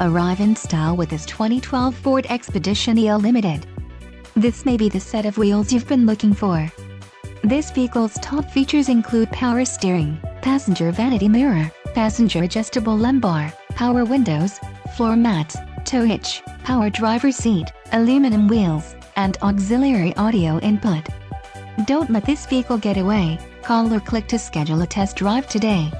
arrive in style with this 2012 Ford Expedition EL Limited. This may be the set of wheels you've been looking for. This vehicle's top features include power steering, passenger vanity mirror, passenger adjustable lumbar, power windows, floor mats, tow hitch, power driver's seat, aluminum wheels, and auxiliary audio input. Don't let this vehicle get away. Call or click to schedule a test drive today.